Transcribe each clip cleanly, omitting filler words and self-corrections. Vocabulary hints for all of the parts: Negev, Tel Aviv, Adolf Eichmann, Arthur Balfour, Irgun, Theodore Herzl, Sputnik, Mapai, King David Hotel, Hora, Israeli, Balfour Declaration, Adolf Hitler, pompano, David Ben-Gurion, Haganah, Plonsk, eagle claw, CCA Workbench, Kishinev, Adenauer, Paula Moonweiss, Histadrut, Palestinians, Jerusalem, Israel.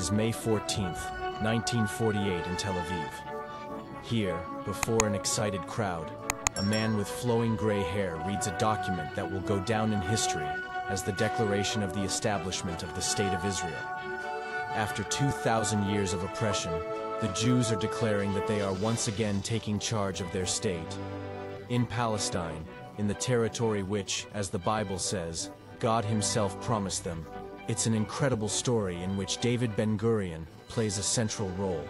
is May 14, 1948 in Tel Aviv. Here, before an excited crowd, a man with flowing gray hair reads a document that will go down in history as the Declaration of the Establishment of the State of Israel. After 2,000 years of oppression, the Jews are declaring that they are once again taking charge of their state. In Palestine, in the territory which, as the Bible says, God Himself promised them, it's an incredible story in which David Ben-Gurion plays a central role.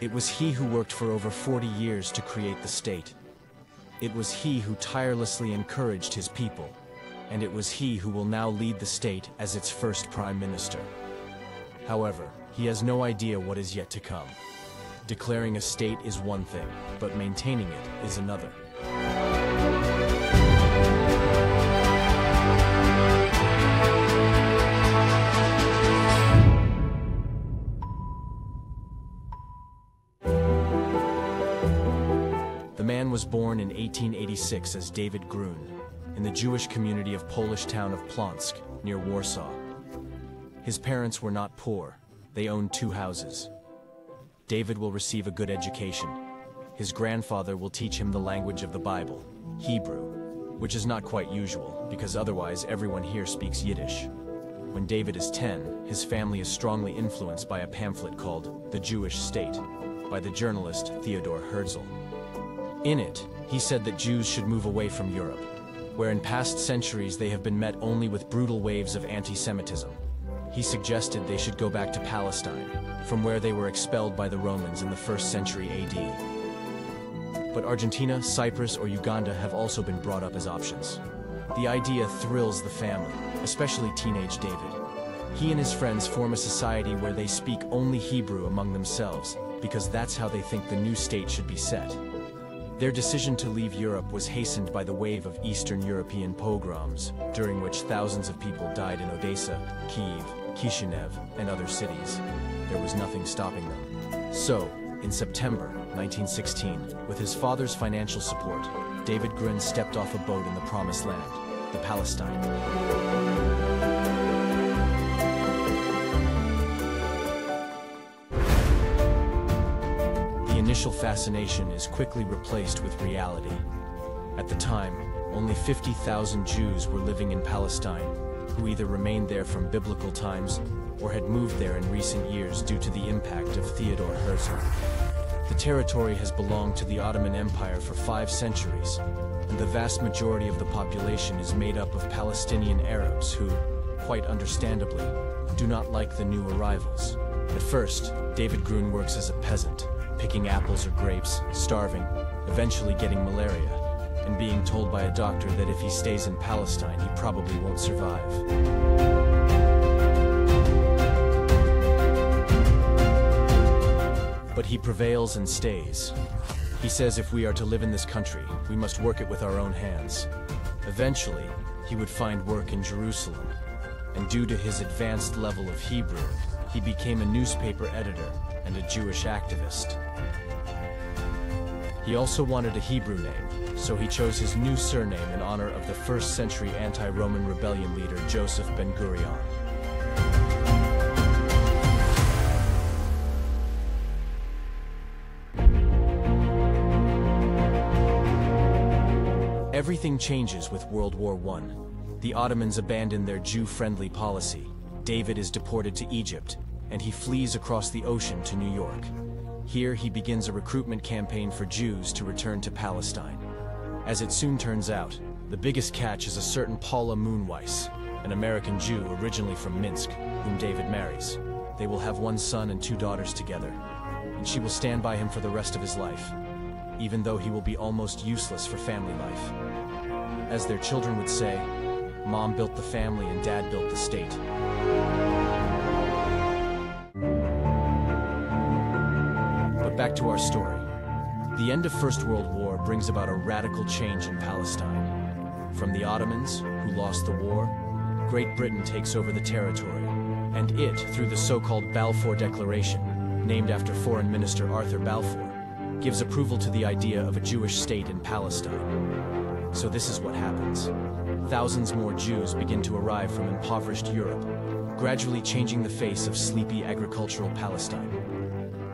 It was he who worked for over 40 years to create the state. It was he who tirelessly encouraged his people, and it was he who will now lead the state as its first prime minister. However, he has no idea what is yet to come. Declaring a state is one thing, but maintaining it is another. Was born in 1886 as David Grun, in the Jewish community of Polish town of Plonsk, near Warsaw. His parents were not poor, they owned two houses. David will receive a good education. His grandfather will teach him the language of the Bible, Hebrew, which is not quite usual, because otherwise everyone here speaks Yiddish. When David is 10, his family is strongly influenced by a pamphlet called The Jewish State, by the journalist Theodore Herzl. In it, he said that Jews should move away from Europe, where in past centuries they have been met only with brutal waves of anti-Semitism. He suggested they should go back to Palestine, from where they were expelled by the Romans in the 1st century AD. But Argentina, Cyprus, or Uganda have also been brought up as options. The idea thrills the family, especially teenage David. He and his friends form a society where they speak only Hebrew among themselves, because that's how they think the new state should be set. Their decision to leave Europe was hastened by the wave of Eastern European pogroms, during which thousands of people died in Odessa, Kiev, Kishinev, and other cities. There was nothing stopping them. So, in September 1916, with his father's financial support, David Grun stepped off a boat in the Promised Land, the Palestine. Initial fascination is quickly replaced with reality. At the time, only 50,000 Jews were living in Palestine, who either remained there from biblical times or had moved there in recent years due to the impact of Theodore Herzl. The territory has belonged to the Ottoman Empire for 5 centuries, and the vast majority of the population is made up of Palestinian Arabs who, quite understandably, do not like the new arrivals. At first, David Grun works as a peasant, picking apples or grapes, starving, eventually getting malaria, and being told by a doctor that if he stays in Palestine, he probably won't survive. But he prevails and stays. He says if we are to live in this country, we must work it with our own hands. Eventually, he would find work in Jerusalem, and due to his advanced level of Hebrew, he became a newspaper editor and a Jewish activist. He also wanted a Hebrew name, so he chose his new surname in honor of the 1st century anti-Roman rebellion leader Joseph Ben-Gurion. Everything changes with World War I. The Ottomans abandon their Jew-friendly policy. David is deported to Egypt, and he flees across the ocean to New York. Here he begins a recruitment campaign for Jews to return to Palestine. As it soon turns out, the biggest catch is a certain Paula Moonweiss, an American Jew originally from Minsk, whom David marries. They will have one son and 2 daughters together, and she will stand by him for the rest of his life, even though he will be almost useless for family life. As their children would say, Mom built the family and Dad built the state. Back to our story. The end of First World War brings about a radical change in Palestine. From the Ottomans, who lost the war, Great Britain takes over the territory, and it through the so-called Balfour Declaration, named after Foreign Minister Arthur Balfour, gives approval to the idea of a Jewish state in Palestine. So this is what happens. Thousands more Jews begin to arrive from impoverished Europe, gradually changing the face of sleepy agricultural Palestine.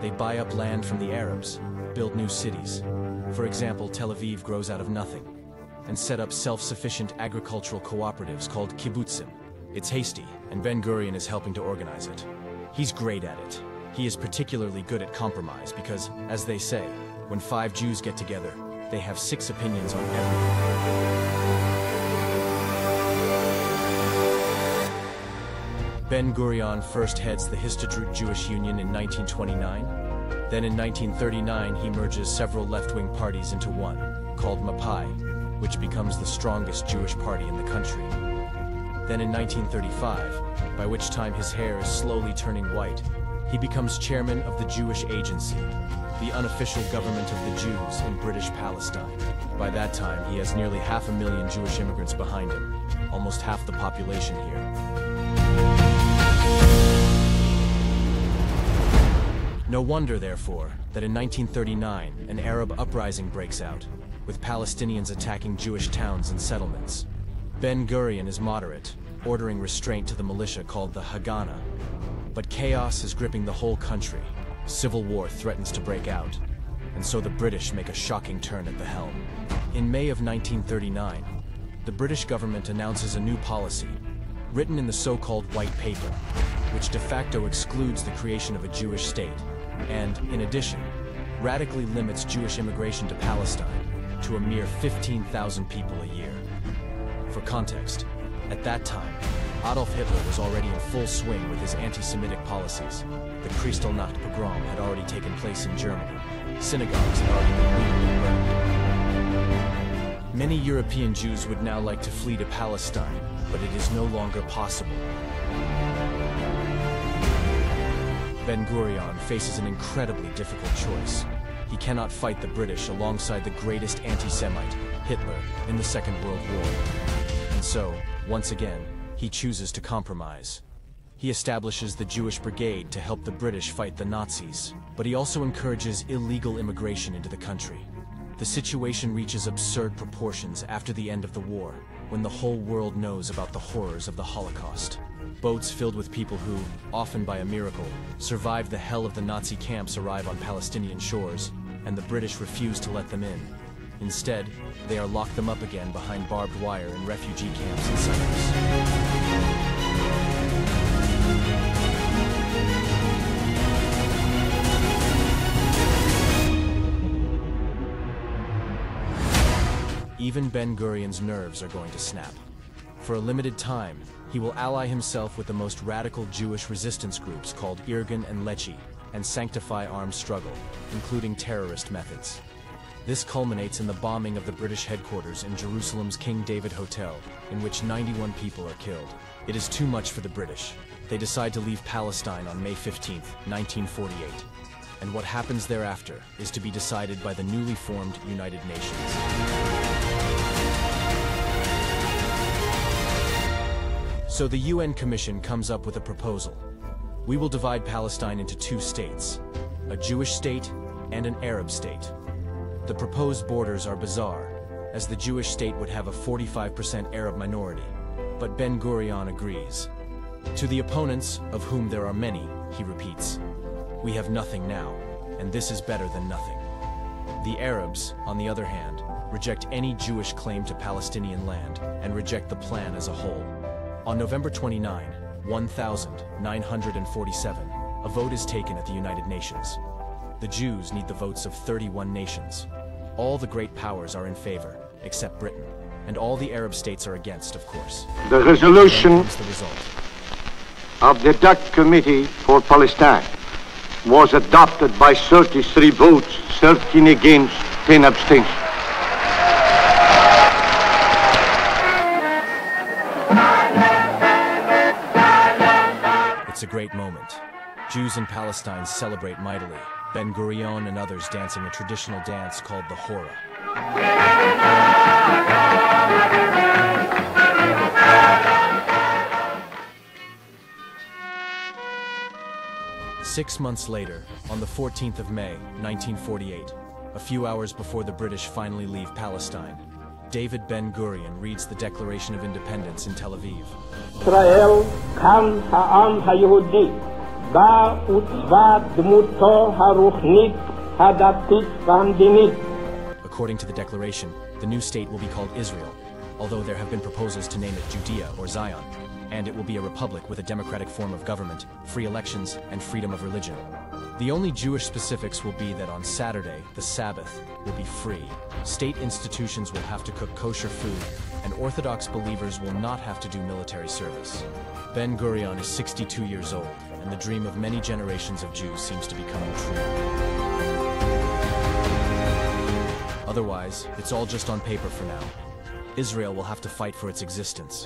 They buy up land from the Arabs, build new cities. For example, Tel Aviv grows out of nothing, and set up self-sufficient agricultural cooperatives called kibbutzim. It's hasty, and Ben-Gurion is helping to organize it. He's great at it. He is particularly good at compromise because, as they say, when 5 Jews get together, they have 6 opinions on everything. Ben-Gurion first heads the Histadrut Jewish Union in 1929. Then in 1939, he merges several left-wing parties into one, called Mapai, which becomes the strongest Jewish party in the country. Then in 1935, by which time his hair is slowly turning white, he becomes chairman of the Jewish Agency, the unofficial government of the Jews in British Palestine. By that time, he has nearly 500,000 Jewish immigrants behind him, almost half the population here. No wonder, therefore, that in 1939, an Arab uprising breaks out, with Palestinians attacking Jewish towns and settlements. Ben-Gurion is moderate, ordering restraint to the militia called the Haganah. But chaos is gripping the whole country. Civil war threatens to break out, and so the British make a shocking turn at the helm. In May of 1939, the British government announces a new policy, written in the so-called White Paper, which de facto excludes the creation of a Jewish state, and, in addition, radically limits Jewish immigration to Palestine to a mere 15,000 people a year. For context, at that time, Adolf Hitler was already in full swing with his anti-Semitic policies. The Kristallnacht pogrom had already taken place in Germany. Synagogues had already been legally burned. Many European Jews would now like to flee to Palestine, but it is no longer possible. Ben-Gurion faces an incredibly difficult choice. He cannot fight the British alongside the greatest anti-Semite, Hitler, in the Second World War. And so, once again, he chooses to compromise. He establishes the Jewish Brigade to help the British fight the Nazis, but he also encourages illegal immigration into the country. The situation reaches absurd proportions after the end of the war, when the whole world knows about the horrors of the Holocaust. Boats filled with people who, often by a miracle, survived the hell of the Nazi camps arrive on Palestinian shores, and the British refuse to let them in. Instead, they are locked them up again behind barbed wire in refugee camps and centers. Even Ben-Gurion's nerves are going to snap. For a limited time, he will ally himself with the most radical Jewish resistance groups called Irgun and Lechi, and sanctify armed struggle, including terrorist methods. This culminates in the bombing of the British headquarters in Jerusalem's King David Hotel, in which 91 people are killed. It is too much for the British. They decide to leave Palestine on May 15, 1948. And what happens thereafter is to be decided by the newly formed United Nations. So the UN Commission comes up with a proposal. We will divide Palestine into 2 states, a Jewish state and an Arab state. The proposed borders are bizarre, as the Jewish state would have a 45% Arab minority, but Ben-Gurion agrees. To the opponents, of whom there are many, he repeats, "We have nothing now, and this is better than nothing." The Arabs, on the other hand, reject any Jewish claim to Palestinian land and reject the plan as a whole. On November 29, 1947, a vote is taken at the United Nations. The Jews need the votes of 31 nations. All the great powers are in favor, except Britain, and all the Arab states are against, of course. The resolution of the DAC Committee for Palestine was adopted by 33 votes, 13 against, 10 abstentions. It's a great moment. Jews in Palestine celebrate mightily. Ben-Gurion and others dancing a traditional dance called the Hora. Six months later, on the 14th of May, 1948, a few hours before the British finally leave Palestine, David Ben-Gurion reads the Declaration of Independence in Tel Aviv. Israel kam ha'am ha'yehudi, ba utzva dmuto ha'ruchnit ha'datit v'amdinit. According to the declaration, the new state will be called Israel, although there have been proposals to name it Judea or Zion, and it will be a republic with a democratic form of government, free elections, and freedom of religion. The only Jewish specifics will be that on Saturday, the Sabbath, will be free. State institutions will have to cook kosher food, and Orthodox believers will not have to do military service. Ben-Gurion is 62 years old, and the dream of many generations of Jews seems to be coming true. Otherwise, it's all just on paper for now. Israel will have to fight for its existence.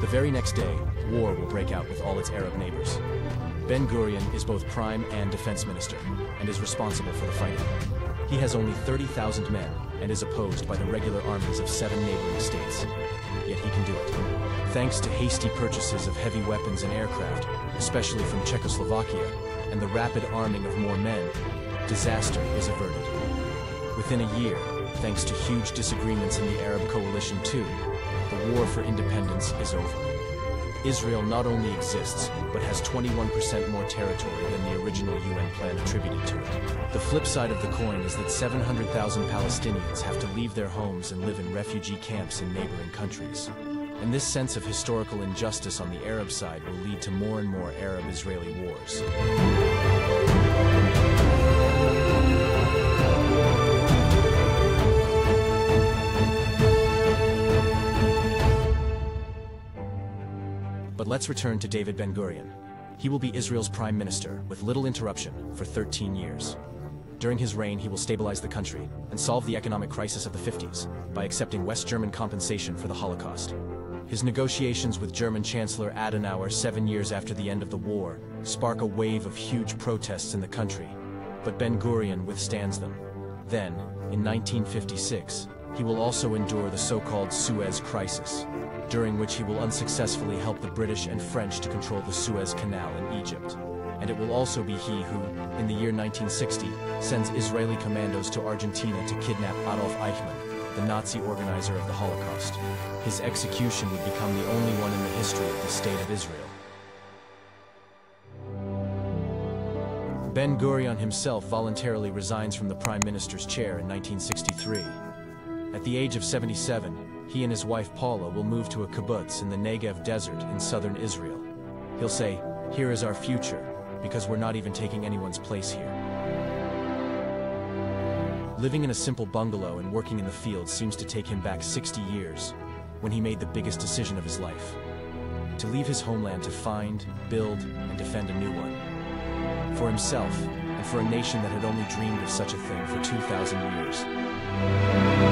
The very next day, war will break out with all its Arab neighbors. Ben-Gurion is both prime and defense minister, and is responsible for the fighting. He has only 30,000 men, and is opposed by the regular armies of 7 neighboring states. Yet he can do it. Thanks to hasty purchases of heavy weapons and aircraft, especially from Czechoslovakia, and the rapid arming of more men, disaster is averted. Within a year, thanks to huge disagreements in the Arab coalition too, the war for independence is over. Israel not only exists, but has 21% more territory than the original UN plan attributed to it. The flip side of the coin is that 700,000 Palestinians have to leave their homes and live in refugee camps in neighboring countries. And this sense of historical injustice on the Arab side will lead to more and more Arab-Israeli wars. But let's return to David Ben-Gurion. He will be Israel's prime minister, with little interruption, for 13 years. During his reign, he will stabilize the country and solve the economic crisis of the 50s by accepting West German compensation for the Holocaust. His negotiations with German Chancellor Adenauer 7 years after the end of the war spark a wave of huge protests in the country, but Ben-Gurion withstands them. Then, in 1956, he will also endure the so-called Suez Crisis, during which he will unsuccessfully help the British and French to control the Suez Canal in Egypt. And it will also be he who, in the year 1960, sends Israeli commandos to Argentina to kidnap Adolf Eichmann, the Nazi organizer of the Holocaust. His execution would become the only one in the history of the State of Israel. Ben-Gurion himself voluntarily resigns from the Prime Minister's chair in 1963. At the age of 77, he and his wife Paula will move to a kibbutz in the Negev desert in southern Israel. He'll say, "Here is our future, because we're not even taking anyone's place here." Living in a simple bungalow and working in the fields seems to take him back 60 years, when he made the biggest decision of his life: to leave his homeland to find, build, and defend a new one. For himself, and for a nation that had only dreamed of such a thing for 2,000 years.